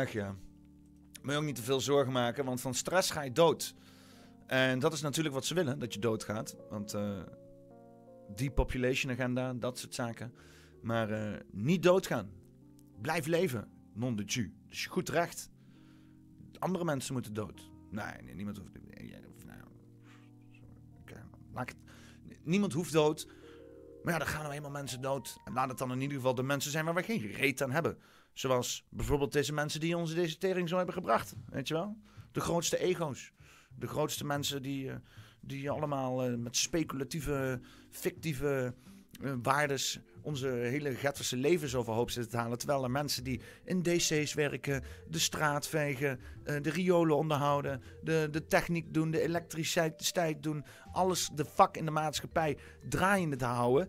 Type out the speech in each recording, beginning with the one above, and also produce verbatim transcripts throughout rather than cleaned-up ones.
erg, ja. Moet je ook niet te veel zorgen maken, want van stress ga je dood. En dat is natuurlijk wat ze willen, dat je doodgaat. Want uh, depopulation agenda, dat soort zaken. Maar uh, niet doodgaan. Blijf leven, non de tu. Dus je goed recht. Andere mensen moeten dood. Nee, nee niemand hoeft... Niemand hoeft dood. Maar ja, dan gaan nou eenmaal mensen dood. En laat het dan in ieder geval de mensen zijn waar we geen reet aan hebben. Zoals bijvoorbeeld deze mensen die ons deze tering zo hebben gebracht. Weet je wel? De grootste ego's. De grootste mensen die, die allemaal met speculatieve, fictieve uh, waardes onze hele Getterse levens overhoop zitten te halen. Terwijl er mensen die in D C's werken, de straat vegen, uh, de riolen onderhouden, de, de techniek doen, de elektriciteit doen. Alles de vak in de maatschappij draaiende te houden.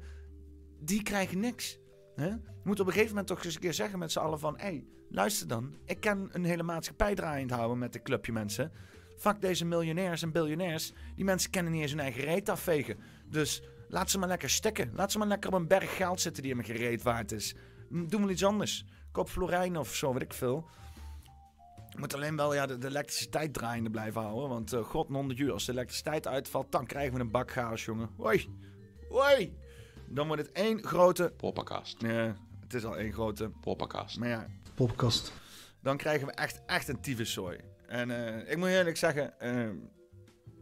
Die krijgen niks. Huh? Je moet op een gegeven moment toch eens een keer zeggen met z'n allen van... Hé, hey, luister dan. Ik kan een hele maatschappij draaiend houden met een clubje mensen. Fuck deze miljonairs en biljonairs. Die mensen kennen niet eens hun eigen reet afvegen. Dus laat ze maar lekker stikken. Laat ze maar lekker op een berg geld zitten die hem geen reet waard is. Doe maar iets anders. Koop florijn of zo, weet ik veel. Je moet alleen wel ja, de, de elektriciteit draaiende blijven houden. Want uh, god non de ju, als de elektriciteit uitvalt, dan krijgen we een bak chaos, jongen. Hoi. Hoi. Dan wordt het één grote... Poppenkast. Nee, het is al één grote... Poppenkast. Maar ja. Poppenkast. Dan krijgen we echt, echt een tyfuszooi. En uh, ik moet eerlijk zeggen, uh,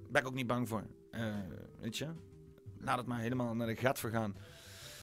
ben ik ook niet bang voor. Uh, weet je? Laat het maar helemaal naar de gat vergaan.